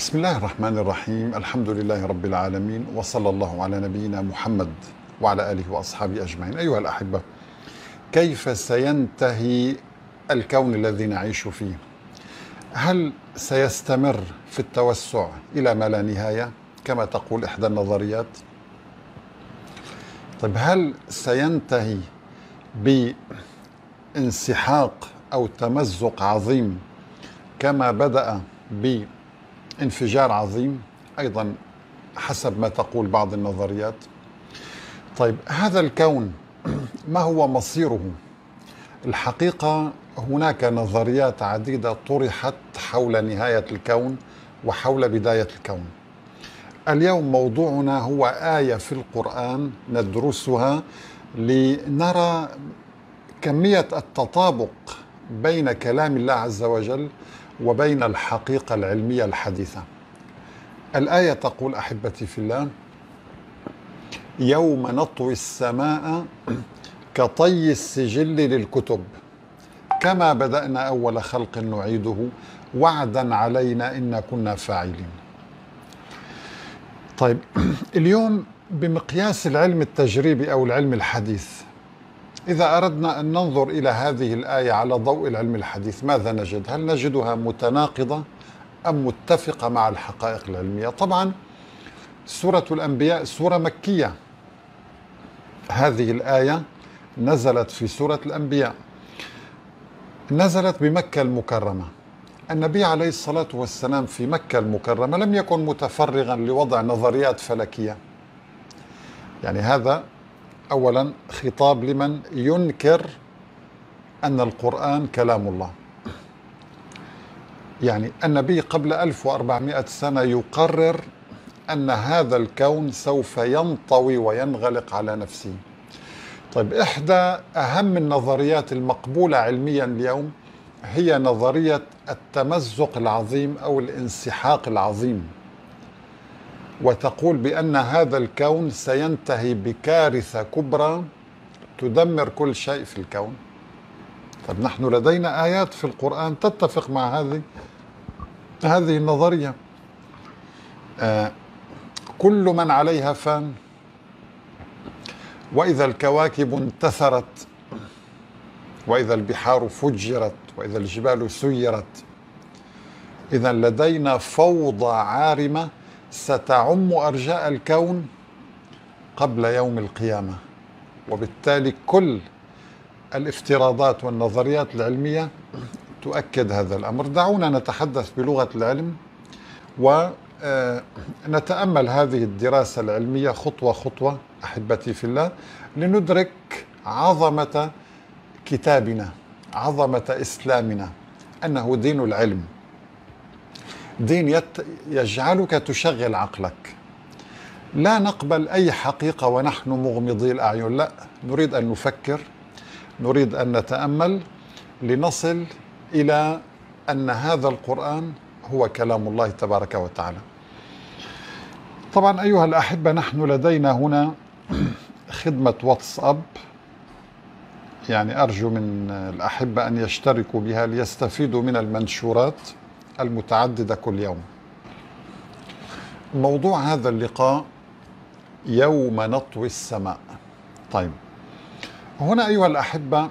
بسم الله الرحمن الرحيم، الحمد لله رب العالمين، وصلى الله على نبينا محمد وعلى آله وأصحابه أجمعين. أيها الأحبة، كيف سينتهي الكون الذي نعيش فيه؟ هل سيستمر في التوسع إلى ما لا نهاية كما تقول إحدى النظريات؟ طيب، هل سينتهي بانسحاق أو تمزق عظيم كما بدأ بانفجار عظيم أيضا حسب ما تقول بعض النظريات؟ طيب، هذا الكون ما هو مصيره؟ الحقيقة هناك نظريات عديدة طرحت حول نهاية الكون وحول بداية الكون. اليوم موضوعنا هو آية في القرآن ندرسها لنرى كمية التطابق بين كلام الله عز وجل وبين الحقيقة العلمية الحديثة. الآية تقول أحبتي في الله: يوم نطوي السماء كطي السجل للكتب كما بدأنا أول خلق نعيده وعدا علينا إن كنا فاعلين. طيب، اليوم بمقياس العلم التجريبي أو العلم الحديث، إذا أردنا أن ننظر إلى هذه الآية على ضوء العلم الحديث، ماذا نجد؟ هل نجدها متناقضة أم متفقة مع الحقائق العلمية؟ طبعا سورة الأنبياء سورة مكية، هذه الآية نزلت في سورة الأنبياء، نزلت بمكة المكرمة. النبي عليه الصلاة والسلام في مكة المكرمة لم يكن متفرغا لوضع نظريات فلكية. يعني هذا أولا خطاب لمن ينكر أن القرآن كلام الله. يعني النبي قبل 1400 سنة يقرر أن هذا الكون سوف ينطوي وينغلق على نفسه. طيب، إحدى أهم النظريات المقبولة علميا اليوم هي نظرية التمزق العظيم أو الانسحاق العظيم، وتقول بأن هذا الكون سينتهي بكارثة كبرى تدمر كل شيء في الكون. طيب، نحن لدينا آيات في القرآن تتفق مع هذه النظرية. كل من عليها فان، وإذا الكواكب انتثرت، وإذا البحار فجرت، وإذا الجبال سيرت. إذا لدينا فوضى عارمة ستعم أرجاء الكون قبل يوم القيامة، وبالتالي كل الافتراضات والنظريات العلمية تؤكد هذا الأمر. دعونا نتحدث بلغة العلم ونتأمل هذه الدراسة العلمية خطوة خطوة أحبتي في الله، لندرك عظمة كتابنا، عظمة إسلامنا، أنه دين العلم، دين يجعلك تشغل عقلك. لا نقبل أي حقيقة ونحن مغمضي الأعين، لا، نريد أن نفكر، نريد أن نتأمل لنصل إلى أن هذا القرآن هو كلام الله تبارك وتعالى. طبعا أيها الأحبة، نحن لدينا هنا خدمة واتساب، يعني أرجو من الأحبة أن يشتركوا بها ليستفيدوا من المنشورات المتعددة كل يوم. موضوع هذا اللقاء يوم نطوي السماء. طيب، هنا أيها الأحبة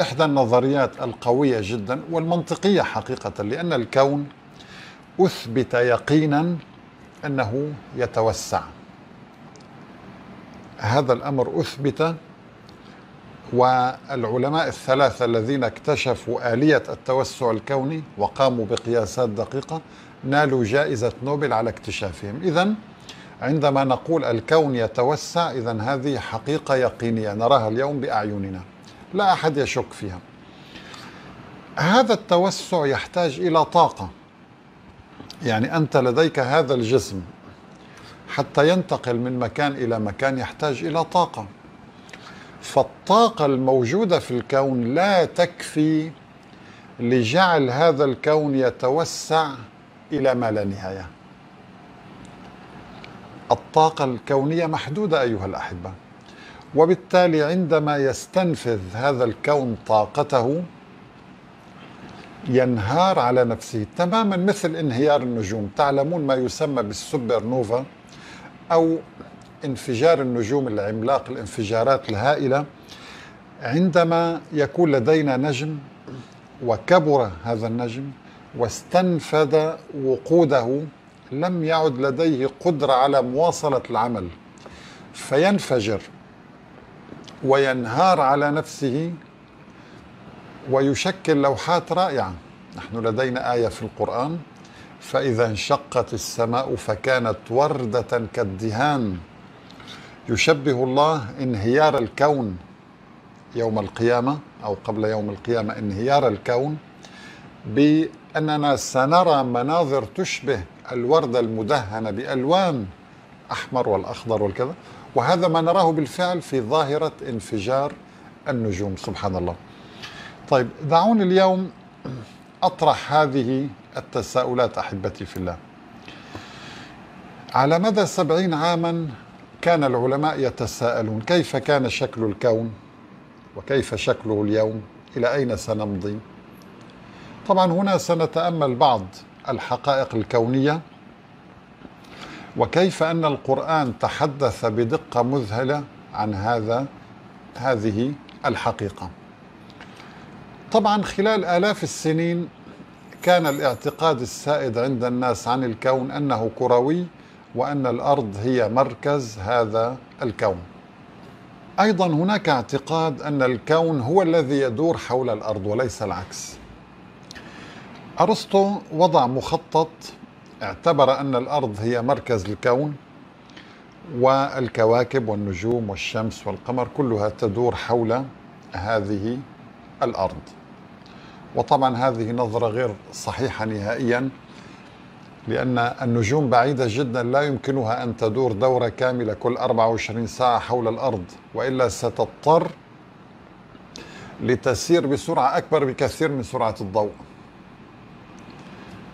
إحدى النظريات القوية جدا والمنطقية حقيقة، لأن الكون أثبت يقينا أنه يتوسع. هذا الأمر أثبت، والعلماء الثلاثة الذين اكتشفوا آلية التوسع الكوني وقاموا بقياسات دقيقة نالوا جائزة نوبل على اكتشافهم. إذن عندما نقول الكون يتوسع، إذن هذه حقيقة يقينية نراها اليوم بأعيننا، لا أحد يشك فيها. هذا التوسع يحتاج إلى طاقة. يعني أنت لديك هذا الجسم، حتى ينتقل من مكان إلى مكان يحتاج إلى طاقة، فالطاقة الموجودة في الكون لا تكفي لجعل هذا الكون يتوسع إلى ما لا نهاية. الطاقة الكونية محدودة أيها الأحبة، وبالتالي عندما يستنفذ هذا الكون طاقته ينهار على نفسه تماما مثل انهيار النجوم. تعلمون ما يسمى بالسوبر نوفا أو انفجار النجوم العملاق، الانفجارات الهائلة. عندما يكون لدينا نجم وكبر هذا النجم واستنفذ وقوده لم يعد لديه قدرة على مواصلة العمل، فينفجر وينهار على نفسه ويشكل لوحات رائعة. نحن لدينا آية في القرآن: فإذا انشقت السماء فكانت وردة كالدهان. يشبه الله انهيار الكون يوم القيامة أو قبل يوم القيامة، انهيار الكون، بأننا سنرى مناظر تشبه الوردة المدهنة بألوان أحمر والأخضر والكذا، وهذا ما نراه بالفعل في ظاهرة انفجار النجوم. سبحان الله. طيب، دعوني اليوم أطرح هذه التساؤلات أحبتي في الله. على مدى 70 عاما كان العلماء يتساءلون: كيف كان شكل الكون؟ وكيف شكله اليوم؟ إلى أين سنمضي؟ طبعا هنا سنتأمل بعض الحقائق الكونية، وكيف أن القرآن تحدث بدقة مذهلة عن هذه الحقيقة. طبعا خلال آلاف السنين كان الاعتقاد السائد عند الناس عن الكون أنه كروي، وأن الأرض هي مركز هذا الكون. أيضا هناك اعتقاد أن الكون هو الذي يدور حول الأرض وليس العكس. أرسطو وضع مخطط اعتبر أن الأرض هي مركز الكون، والكواكب والنجوم والشمس والقمر كلها تدور حول هذه الأرض. وطبعا هذه نظرة غير صحيحة نهائيا، لأن النجوم بعيدة جدا، لا يمكنها أن تدور دورة كاملة كل 24 ساعة حول الأرض، وإلا ستضطر لتسير بسرعة أكبر بكثير من سرعة الضوء،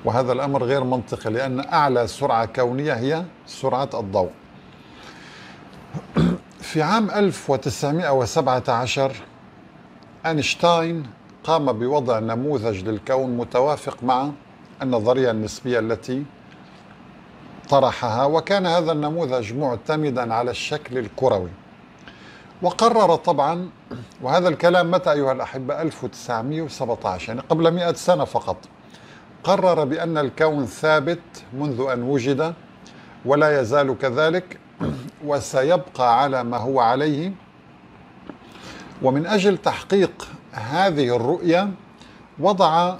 وهذا الأمر غير منطقي، لأن أعلى سرعة كونية هي سرعة الضوء. في عام 1917 أينشتاين قام بوضع نموذج للكون متوافق مع النظرية النسبية التي طرحها، وكان هذا النموذج معتمدا على الشكل الكروي. وقرر طبعا، وهذا الكلام متى أيها الأحبة؟ 1917، يعني قبل 100 سنة فقط. قرر بأن الكون ثابت منذ أن وجد ولا يزال كذلك، وسيبقى على ما هو عليه. ومن أجل تحقيق هذه الرؤية وضع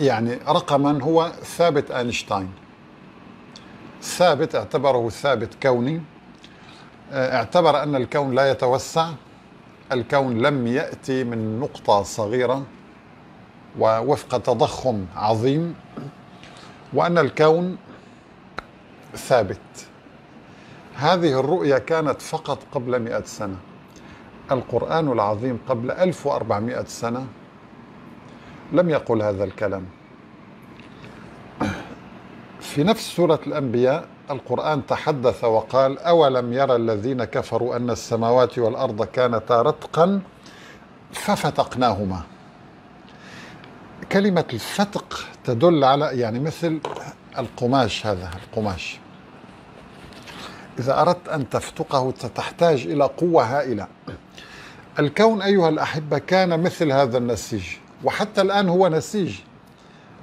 يعني رقما هو ثابت أينشتاين، ثابت اعتبره ثابت كوني، اعتبر أن الكون لا يتوسع، الكون لم يأتي من نقطة صغيرة ووفق تضخم عظيم، وأن الكون ثابت. هذه الرؤية كانت فقط قبل 100 سنة. القرآن العظيم قبل 1400 سنة لم يقل هذا الكلام. في نفس سورة الأنبياء القرآن تحدث وقال: أولم يرى الذين كفروا أن السماوات والأرض كانتا رتقا ففتقناهما. كلمة الفتق تدل على يعني مثل القماش، هذا القماش إذا أردت أن تفتقه تحتاج إلى قوة هائلة. الكون أيها الأحبة كان مثل هذا النسيج، وحتى الآن هو نسيج.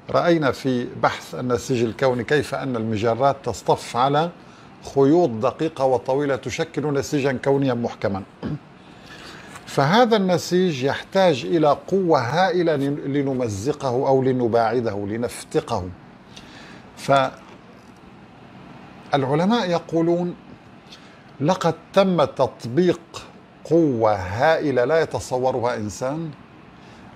رأينا في بحث النسيج الكوني كيف أن المجرات تصطف على خيوط دقيقة وطويلة تشكل نسيجا كونيا محكما. فهذا النسيج يحتاج إلى قوة هائلة لنمزقه أو لنباعده لنفتقه. فالعلماء يقولون لقد تم تطبيق قوة هائلة لا يتصورها إنسان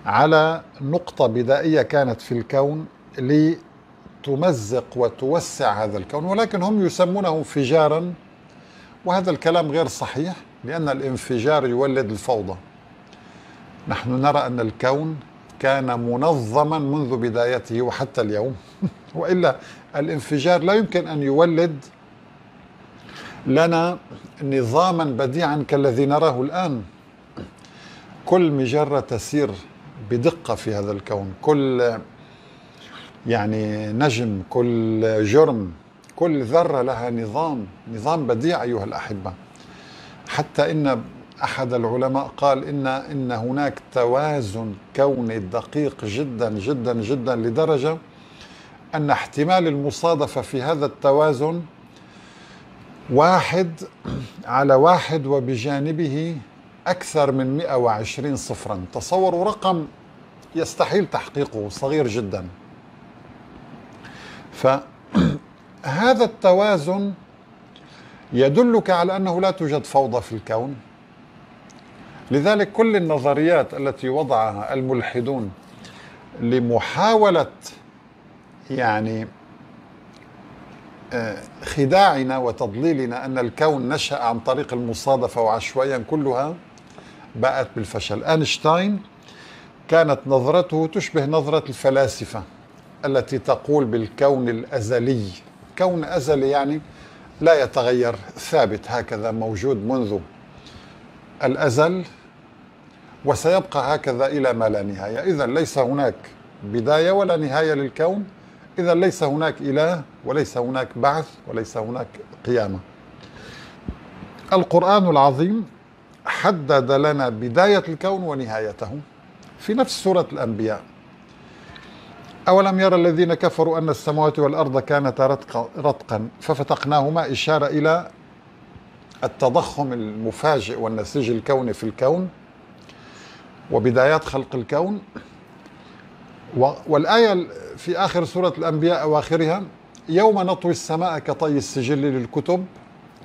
على نقطة بدائية كانت في الكون لتمزق وتوسع هذا الكون، ولكن هم يسمونه انفجارا، وهذا الكلام غير صحيح، لأن الانفجار يولد الفوضى. نحن نرى أن الكون كان منظما منذ بدايته وحتى اليوم وإلا الانفجار لا يمكن أن يولد لنا نظاما بديعا كالذي نراه الآن. كل مجرة تسير بدقة في هذا الكون. كل يعني نجم، كل جرم، كل ذرة لها نظام، نظام بديع أيها الأحبة. حتى إن أحد العلماء قال إن هناك توازن كوني دقيق جدا جدا جدا، لدرجة أن احتمال المصادفة في هذا التوازن 1/1 وبجانبه أكثر من 120 صفرا. تصوروا رقم يستحيل تحقيقه، صغير جدا. فهذا التوازن يدلك على أنه لا توجد فوضى في الكون. لذلك كل النظريات التي وضعها الملحدون لمحاولة يعني خداعنا وتضليلنا أن الكون نشأ عن طريق المصادفة وعشوائيا، كلها باءت بالفشل. أينشتاين كانت نظرته تشبه نظرة الفلاسفة التي تقول بالكون الأزلي. كون أزلي يعني لا يتغير، ثابت هكذا موجود منذ الأزل وسيبقى هكذا إلى ما لا نهاية. إذا ليس هناك بداية ولا نهاية للكون، إذا ليس هناك إله وليس هناك بعث وليس هناك قيامة. القرآن العظيم حدد لنا بداية الكون ونهايته في نفس سورة الأنبياء. أولم يرى الذين كفروا أن السماوات والأرض كانتا رتقا ففتقناهما، إشارة إلى التضخم المفاجئ والنسيج الكوني في الكون وبدايات خلق الكون. والآية في آخر سورة الأنبياء أواخرها، يوم نطوي السماء كطي السجل للكتب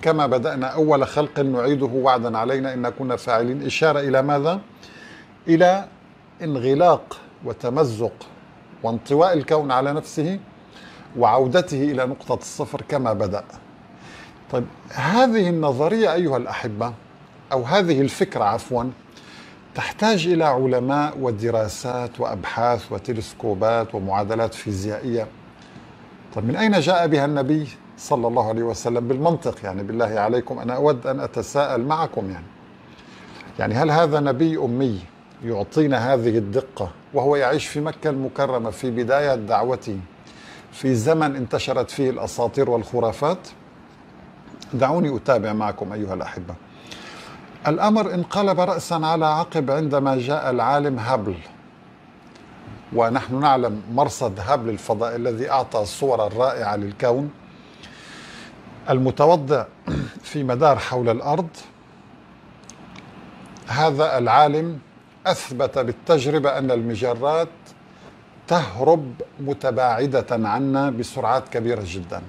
كما بدأنا أول خلق نعيده وعدا علينا إن كنا فاعلين، إشارة إلى ماذا؟ إلى انغلاق وتمزق وانطواء الكون على نفسه وعودته إلى نقطة الصفر كما بدأ. طيب هذه النظرية أيها الأحبة، أو هذه الفكرة عفوا، تحتاج إلى علماء ودراسات وأبحاث وتلسكوبات ومعادلات فيزيائية. طيب من أين جاء بها النبي صلى الله عليه وسلم؟ بالمنطق يعني، بالله عليكم أنا أود أن أتساءل معكم يعني هل هذا نبي أمي يعطينا هذه الدقة وهو يعيش في مكة المكرمة في بداية دعوته في زمن انتشرت فيه الأساطير والخرافات؟ دعوني أتابع معكم أيها الأحبة. الأمر انقلب رأسا على عقب عندما جاء العالم هابل، ونحن نعلم مرصد هابل الفضائي الذي أعطى الصورة الرائعة للكون المتوضع في مدار حول الأرض. هذا العالم أثبت بالتجربة أن المجرات تهرب متباعدة عنا بسرعات كبيرة جدا.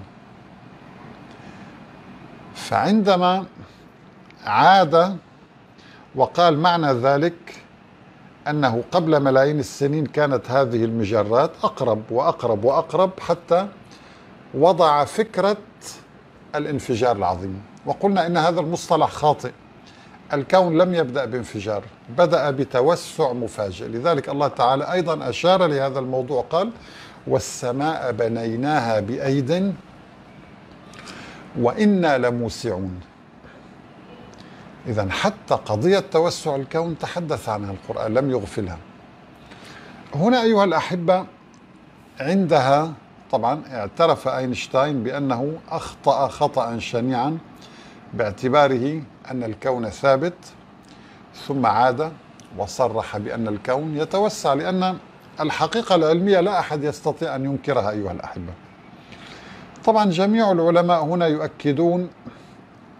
فعندما عاد وقال معنى ذلك أنه قبل ملايين السنين كانت هذه المجرات أقرب وأقرب وأقرب، حتى وضع فكرة الانفجار العظيم. وقلنا إن هذا المصطلح خاطئ، الكون لم يبدأ بانفجار، بدأ بتوسع مفاجئ. لذلك الله تعالى أيضا أشار لهذا الموضوع، قال والسماء بنيناها بأيد وإنا لموسعون. إذن حتى قضية توسع الكون تحدث عنها القرآن، لم يغفلها. هنا أيها الأحبة عندها طبعا اعترف أينشتاين بأنه أخطأ خطأ شنيعا باعتباره أن الكون ثابت، ثم عاد وصرح بأن الكون يتوسع، لأن الحقيقة العلمية لا أحد يستطيع أن ينكرها أيها الأحبة. طبعا جميع العلماء هنا يؤكدون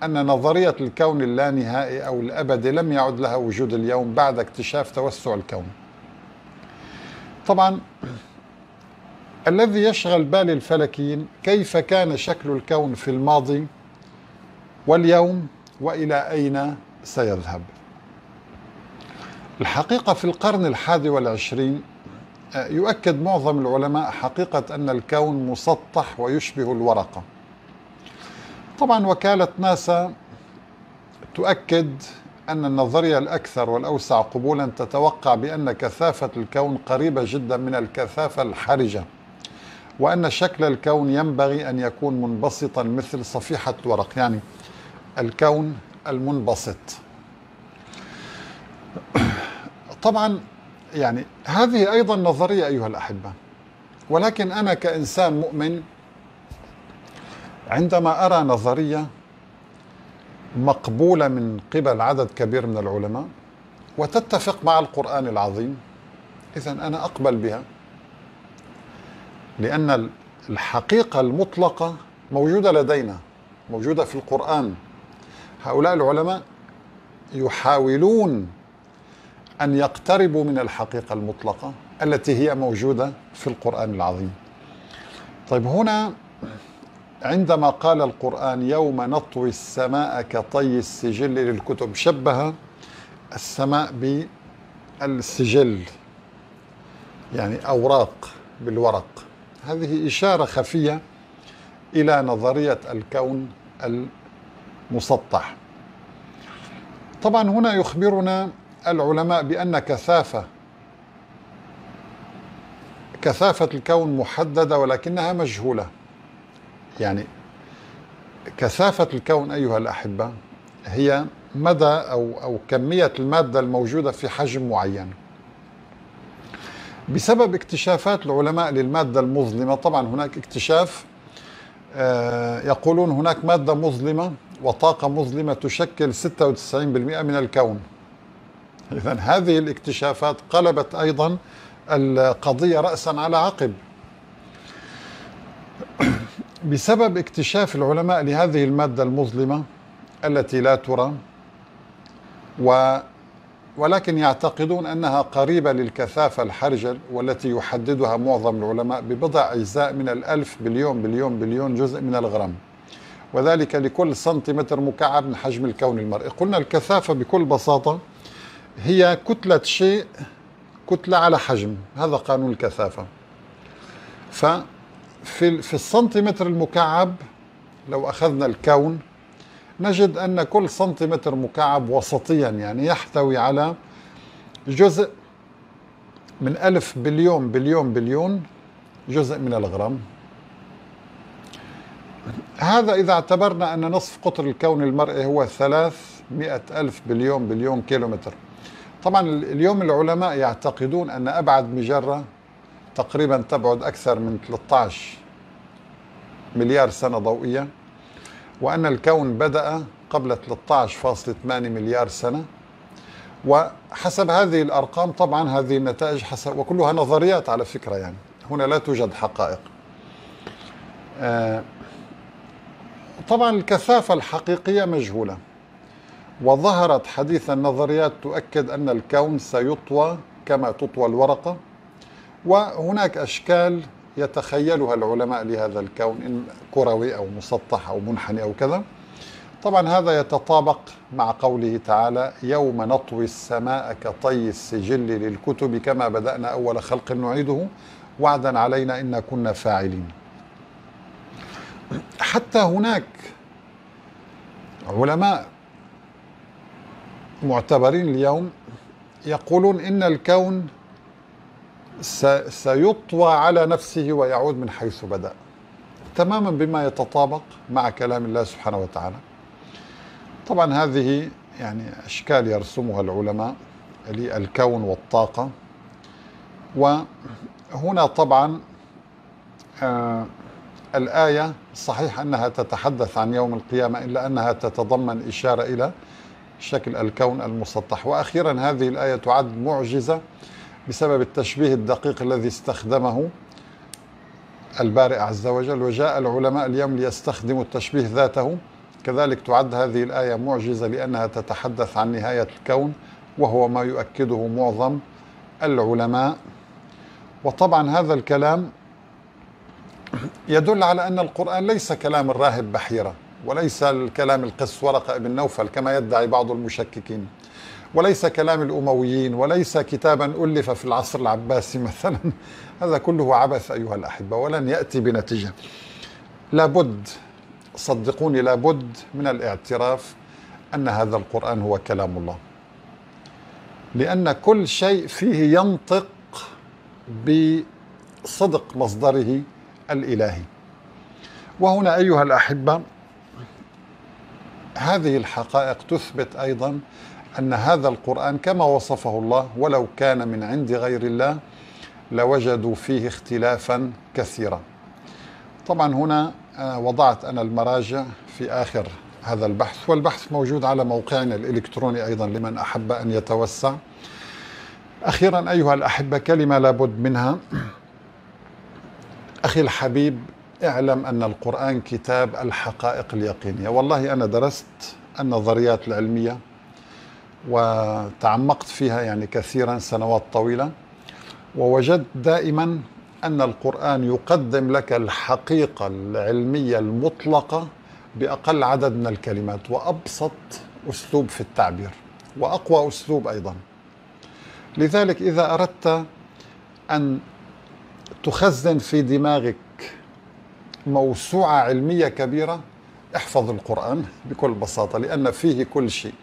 أن نظرية الكون اللانهائي أو الأبدي لم يعد لها وجود اليوم بعد اكتشاف توسع الكون. طبعا الذي يشغل بال الفلكيين كيف كان شكل الكون في الماضي واليوم وإلى أين سيذهب. الحقيقة في القرن 21 يؤكد معظم العلماء حقيقة أن الكون مسطح ويشبه الورقة. طبعا وكالة ناسا تؤكد أن النظرية الأكثر والأوسع قبولا تتوقع بأن كثافة الكون قريبة جدا من الكثافة الحرجة، وأن شكل الكون ينبغي أن يكون منبسطا مثل صفيحة ورق، يعني الكون المنبسط. طبعا يعني هذه أيضا نظرية أيها الأحبة، ولكن أنا كإنسان مؤمن عندما أرى نظرية مقبولة من قبل عدد كبير من العلماء وتتفق مع القرآن العظيم، إذن أنا أقبل بها، لأن الحقيقة المطلقة موجودة لدينا، موجودة في القرآن. هؤلاء العلماء يحاولون أن يقتربوا من الحقيقة المطلقة التي هي موجودة في القرآن العظيم. طيب هنا عندما قال القرآن يوم نطوي السماء كطي السجل للكتب، شبه السماء بالسجل، يعني أوراق بالورق. هذه إشارة خفية إلى نظرية الكون المسطح. طبعا هنا يخبرنا العلماء بأن كثافة الكون محددة ولكنها مجهولة. يعني كثافة الكون أيها الأحبة هي مدى أو كمية المادة الموجودة في حجم معين. بسبب اكتشافات العلماء للمادة المظلمة، طبعا هناك اكتشاف يقولون هناك مادة مظلمة وطاقة مظلمة تشكل 96% من الكون. إذن هذه الاكتشافات قلبت أيضا القضية رأسا على عقب. بسبب اكتشاف العلماء لهذه المادة المظلمة التي لا ترى، ولكن يعتقدون أنها قريبة للكثافة الحرجة والتي يحددها معظم العلماء ببضع أجزاء من الألف بليون بليون بليون جزء من الغرام، وذلك لكل سنتيمتر مكعب من حجم الكون المرئي. قلنا الكثافة بكل بساطة هي كتلة شيء، كتلة على حجم، هذا قانون الكثافة. ففي السنتيمتر المكعب لو أخذنا الكون نجد أن كل سنتيمتر مكعب وسطيا يعني يحتوي على جزء من ألف بليون بليون بليون جزء من الغرام. هذا إذا اعتبرنا أن نصف قطر الكون المرئي هو 300,000 بليون بليون كيلومتر. طبعا اليوم العلماء يعتقدون أن أبعد مجرة تقريبا تبعد أكثر من 13 مليار سنة ضوئية، وأن الكون بدأ قبل 13.8 مليار سنة. وحسب هذه الأرقام، طبعا هذه النتائج حسب، وكلها نظريات على فكرة، يعني هنا لا توجد حقائق. طبعا الكثافة الحقيقية مجهولة، وظهرت حديث النظريات تؤكد أن الكون سيطوى كما تطوى الورقة، وهناك أشكال يتخيلها العلماء لهذا الكون، إن كروي أو مسطح أو منحني أو كذا. طبعا هذا يتطابق مع قوله تعالى يوم نطوي السماء كطي السجل للكتب كما بدأنا أول خلق نعيده وعدا علينا إن كنا فاعلين. حتى هناك علماء معتبرين اليوم يقولون إن الكون سيطوى على نفسه ويعود من حيث بدأ، تماما بما يتطابق مع كلام الله سبحانه وتعالى. طبعا هذه يعني أشكال يرسمها العلماء للكون والطاقة. وهنا طبعا الآية صحيح أنها تتحدث عن يوم القيامة، إلا أنها تتضمن إشارة إلى شكل الكون المسطح. وأخيرا هذه الآية تعد معجزة بسبب التشبيه الدقيق الذي استخدمه البارئ عز وجل، وجاء العلماء اليوم ليستخدموا التشبيه ذاته. كذلك تعد هذه الآية معجزة لأنها تتحدث عن نهاية الكون، وهو ما يؤكده معظم العلماء. وطبعا هذا الكلام يدل على أن القرآن ليس كلام الراهب بحيرة، وليس الكلام القس ورقة ابن نوفل كما يدعي بعض المشككين، وليس كلام الأمويين، وليس كتابا ألف في العصر العباسي مثلا. هذا كله عبث أيها الأحبة ولن يأتي بنتيجة. لابد، صدقوني، لابد من الاعتراف أن هذا القرآن هو كلام الله، لأن كل شيء فيه ينطق بصدق مصدره الإلهي. وهنا أيها الأحبة هذه الحقائق تثبت أيضا أن هذا القرآن كما وصفه الله ولو كان من عند غير الله لوجدوا فيه اختلافا كثيرا. طبعا هنا وضعت أنا المراجع في آخر هذا البحث، والبحث موجود على موقعنا الإلكتروني أيضا لمن أحب أن يتوسع. أخيرا أيها الأحبة، كلمة لابد منها. أخي الحبيب، اعلم أن القرآن كتاب الحقائق اليقينية. والله أنا درست النظريات العلمية وتعمقت فيها يعني كثيرا سنوات طويلة، ووجدت دائما أن القرآن يقدم لك الحقيقة العلمية المطلقة بأقل عدد من الكلمات، وأبسط أسلوب في التعبير، وأقوى أسلوب أيضا. لذلك إذا أردت أن تخزن في دماغك موسوعة علمية كبيرة، احفظ القرآن بكل بساطة، لأن فيه كل شيء.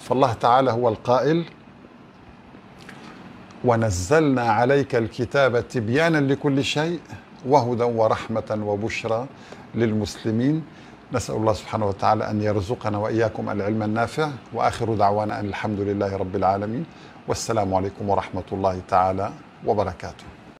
فالله تعالى هو القائل: ونزلنا عليك الكتاب تبيانا لكل شيء وهدى ورحمة وبشرى للمسلمين. نسأل الله سبحانه وتعالى أن يرزقنا وإياكم العلم النافع، وآخر دعوانا أن الحمد لله رب العالمين، والسلام عليكم ورحمة الله تعالى وبركاته.